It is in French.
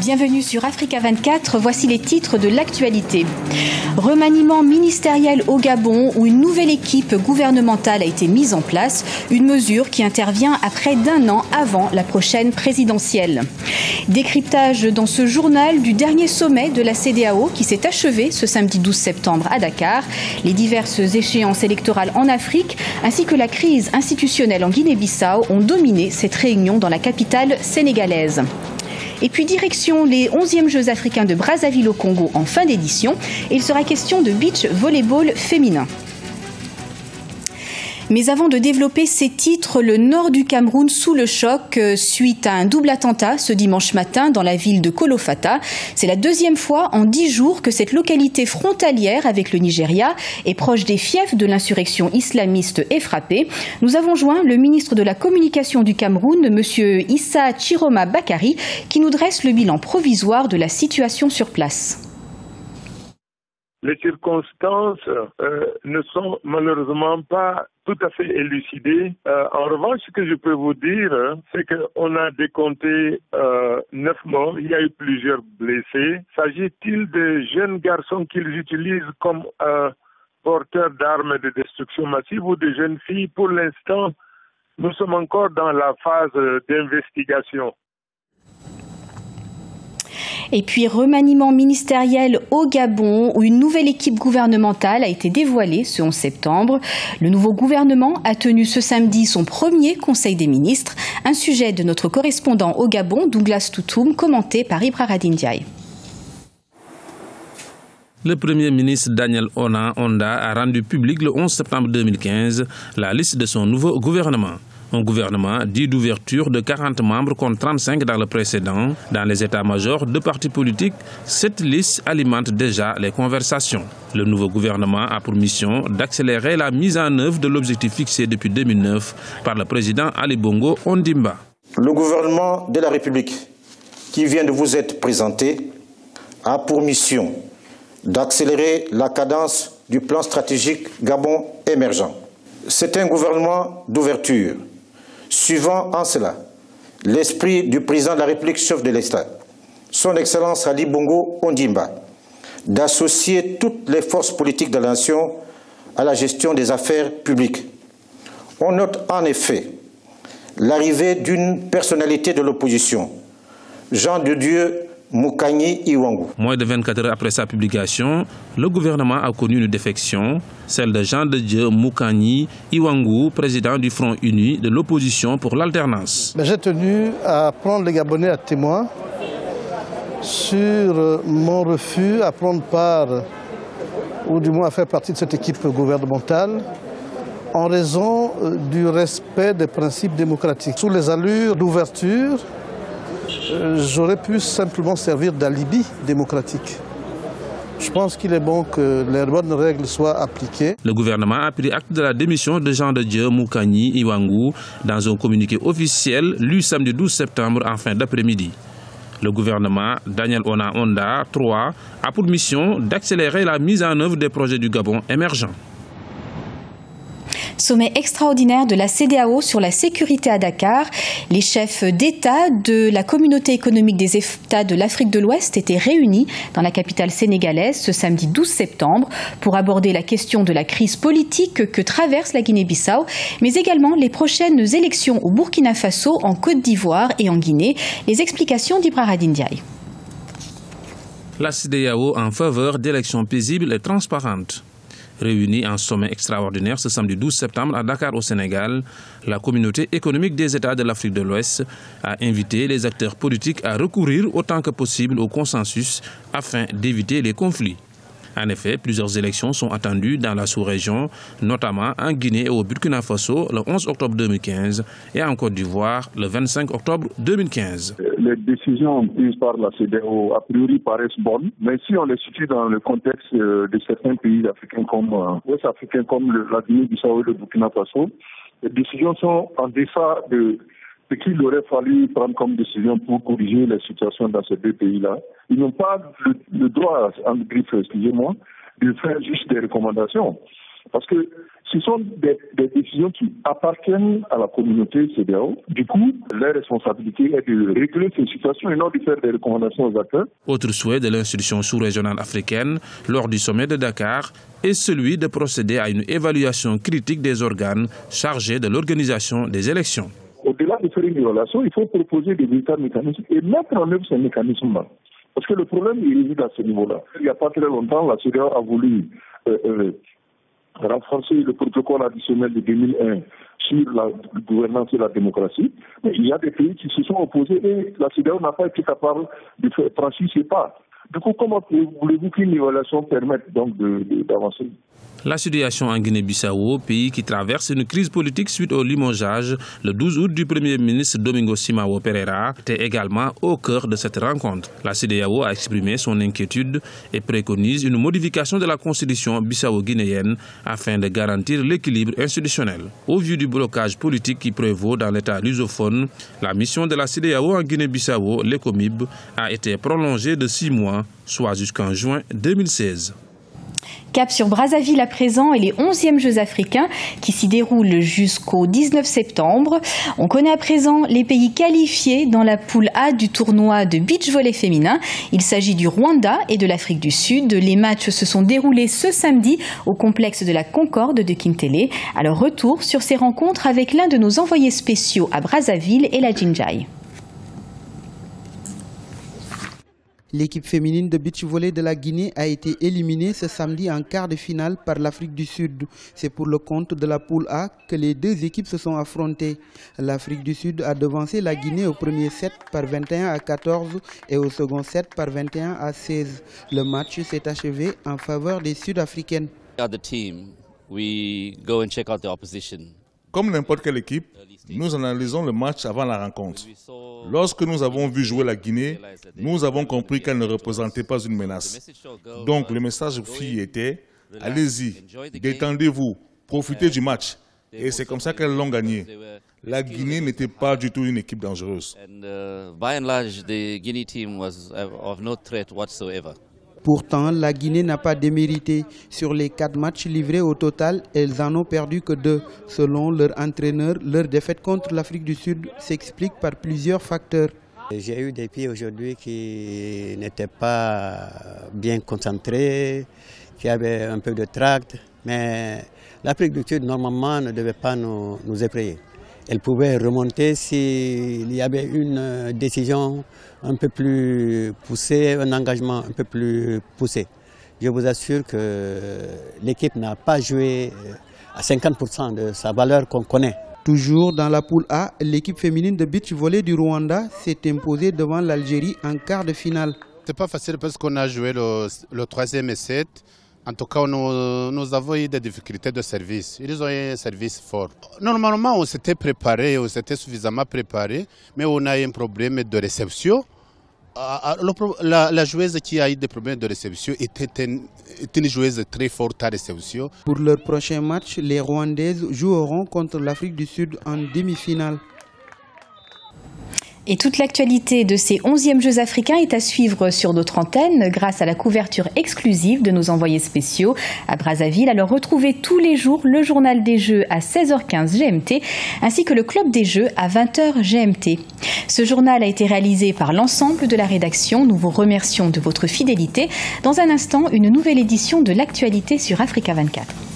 Bienvenue sur Africa 24, voici les titres de l'actualité. Remaniement ministériel au Gabon où une nouvelle équipe gouvernementale a été mise en place, une mesure qui intervient à près d'un an avant la prochaine présidentielle. Décryptage dans ce journal du dernier sommet de la CEDEAO qui s'est achevé ce samedi 12 septembre à Dakar, les diverses échéances électorales en Afrique ainsi que la crise institutionnelle en Guinée-Bissau ont dominé cette réunion dans la capitale sénégalaise. Et puis direction les 11e Jeux africains de Brazzaville au Congo en fin d'édition. Il sera question de beach volleyball féminin. Mais avant de développer ces titres, le nord du Cameroun sous le choc suite à un double attentat ce dimanche matin dans la ville de Kolofata. C'est la deuxième fois en 10 jours que cette localité frontalière avec le Nigeria et proche des fiefs de l'insurrection islamiste est frappée. Nous avons joint le ministre de la Communication du Cameroun, M. Issa Chiroma Bakari, qui nous dresse le bilan provisoire de la situation sur place. Les circonstances ne sont malheureusement pas tout à fait élucidées. En revanche, ce que je peux vous dire, c'est qu'on a décompté 9 morts. Il y a eu plusieurs blessés. S'agit-il de jeunes garçons qu'ils utilisent comme porteurs d'armes de destruction massive ou de jeunes filles? Pour l'instant, nous sommes encore dans la phase d'investigation. Et puis remaniement ministériel au Gabon où une nouvelle équipe gouvernementale a été dévoilée ce 11 septembre. Le nouveau gouvernement a tenu ce samedi son premier conseil des ministres. Un sujet de notre correspondant au Gabon, Douglas Toutoum, commenté par Ibra Radindiaï. Le Premier ministre Daniel Ona Ondo a rendu public le 11 septembre 2015 la liste de son nouveau gouvernement. Un gouvernement dit d'ouverture de 40 membres contre 35 dans le précédent. Dans les états-majors de partis politiques, cette liste alimente déjà les conversations. Le nouveau gouvernement a pour mission d'accélérer la mise en œuvre de l'objectif fixé depuis 2009 par le président Ali Bongo Ondimba. Le gouvernement de la République qui vient de vous être présenté a pour mission d'accélérer la cadence du plan stratégique Gabon émergent. C'est un gouvernement d'ouverture, suivant en cela l'esprit du président de la République, chef de l'État, son Excellence Ali Bongo Ondimba, d'associer toutes les forces politiques de la nation à la gestion des affaires publiques. On note en effet l'arrivée d'une personnalité de l'opposition, Jean de Dieu Moukagni-Iwangou. Moins de 24 heures après sa publication, le gouvernement a connu une défection, celle de Jean de Dieu Moukagni-Iwangou, président du Front uni de l'opposition pour l'alternance. J'ai tenu à prendre les Gabonais à témoin sur mon refus à prendre part, ou du moins à faire partie de cette équipe gouvernementale, en raison du respect des principes démocratiques. Sous les allures d'ouverture, j'aurais pu simplement servir d'alibi démocratique. Je pense qu'il est bon que les bonnes règles soient appliquées. Le gouvernement a pris acte de la démission de Jean de Dieu Moukagni-Iwangou dans un communiqué officiel lu samedi 12 septembre en fin d'après-midi. Le gouvernement Daniel Ona Ondo III a pour mission d'accélérer la mise en œuvre des projets du Gabon émergent. Sommet extraordinaire de la CEDEAO sur la sécurité à Dakar. Les chefs d'État de la communauté économique des États de l'Afrique de l'Ouest étaient réunis dans la capitale sénégalaise ce samedi 12 septembre pour aborder la question de la crise politique que traverse la Guinée-Bissau, mais également les prochaines élections au Burkina Faso, en Côte d'Ivoire et en Guinée. Les explications d'Ibra Radindiaï. La CEDEAO en faveur d'élections paisibles et transparentes. Réunis en sommet extraordinaire ce samedi 12 septembre à Dakar au Sénégal, la communauté économique des États de l'Afrique de l'Ouest a invité les acteurs politiques à recourir autant que possible au consensus afin d'éviter les conflits. En effet, plusieurs élections sont attendues dans la sous-région, notamment en Guinée et au Burkina Faso le 11 octobre 2015 et en Côte d'Ivoire le 25 octobre 2015. Les décisions prises par la CEDEAO a priori paraissent bonnes, mais si on les situe dans le contexte de certains pays africains comme ouest-africains comme la Guinée-Bissau et le Burkina Faso, les décisions sont en deçà de ce qu'il aurait fallu prendre comme décision pour corriger la situation dans ces deux pays-là. Ils n'ont pas le droit, en griffe, excusez-moi, de faire juste des recommandations. Parce que ce sont des décisions qui appartiennent à la communauté CEDEAO. Du coup, leur responsabilité est de régler ces situations et non de faire des recommandations aux acteurs. Autre souhait de l'institution sous-régionale africaine lors du sommet de Dakar est celui de procéder à une évaluation critique des organes chargés de l'organisation des élections. Au-delà de faire une évaluation, il faut proposer des véritables mécanismes et mettre en œuvre ces mécanismes-là. Parce que le problème, il réside à ce niveau-là. Il n'y a pas très longtemps, la CEDEAO a voulu renforcer le protocole additionnel de 2001 sur la gouvernance et la démocratie. Mais il y a des pays qui se sont opposés et la CEDEAO n'a pas été capable de franchir ses pas. Du coup, comment voulez-vous qu'une évaluation permette donc d'avancer? La situation en Guinée-Bissau, pays qui traverse une crise politique suite au limogeage le 12 août du Premier ministre Domingos Simão Pereira, était également au cœur de cette rencontre. La CEDEAO a exprimé son inquiétude et préconise une modification de la constitution bissau-guinéenne afin de garantir l'équilibre institutionnel. Au vu du blocage politique qui prévaut dans l'État lusophone, la mission de la CEDEAO en Guinée-Bissau, l'ECOMIB, a été prolongée de 6 mois, soit jusqu'en juin 2016. Cap sur Brazzaville à présent et les 11e Jeux africains qui s'y déroulent jusqu'au 19 septembre. On connaît à présent les pays qualifiés dans la poule A du tournoi de beach volley féminin. Il s'agit du Rwanda et de l'Afrique du Sud. Les matchs se sont déroulés ce samedi au complexe de la Concorde de Kintélé. Alors retour sur ces rencontres avec l'un de nos envoyés spéciaux à Brazzaville et la Jinjaï. L'équipe féminine de beach volley de la Guinée a été éliminée ce samedi en quart de finale par l'Afrique du Sud. C'est pour le compte de la poule A que les deux équipes se sont affrontées. L'Afrique du Sud a devancé la Guinée au premier set par 21 à 14 et au second set par 21 à 16. Le match s'est achevé en faveur des Sud-Africaines. Comme n'importe quelle équipe, nous analysons le match avant la rencontre. Lorsque nous avons vu jouer la Guinée, nous avons compris qu'elle ne représentait pas une menace. Donc le message aux filles était « Allez-y, détendez-vous, profitez du match ». Et c'est comme ça qu'elles l'ont gagné. La Guinée n'était pas du tout une équipe dangereuse. Pourtant, la Guinée n'a pas démérité. Sur les 4 matchs livrés au total, elles en ont perdu que 2. Selon leur entraîneur, leur défaite contre l'Afrique du Sud s'explique par plusieurs facteurs. J'ai eu des pieds aujourd'hui qui n'étaient pas bien concentrés, qui avaient un peu de tract. Mais l'Afrique du Sud, normalement, ne devait pas nous effrayer. Elle pouvait remonter s'il y avait une décision un peu plus poussée, un engagement un peu plus poussé. Je vous assure que l'équipe n'a pas joué à 50% de sa valeur qu'on connaît. Toujours dans la poule A, l'équipe féminine de beach volley du Rwanda s'est imposée devant l'Algérie en quart de finale. C'est pas facile parce qu'on a joué le 3e set. En tout cas, nous avons eu des difficultés de service. Ils ont eu un service fort. Normalement, on s'était préparé, on s'était suffisamment préparé, mais on a eu un problème de réception. La joueuse qui a eu des problèmes de réception était une joueuse très forte à réception. Pour leur prochain match, les Rwandaises joueront contre l'Afrique du Sud en demi-finale. Et toute l'actualité de ces 11e Jeux africains est à suivre sur notre antenne grâce à la couverture exclusive de nos envoyés spéciaux à Brazzaville. Alors retrouvez tous les jours le journal des Jeux à 16h15 GMT ainsi que le club des Jeux à 20h GMT. Ce journal a été réalisé par l'ensemble de la rédaction. Nous vous remercions de votre fidélité. Dans un instant, une nouvelle édition de l'actualité sur Africa 24.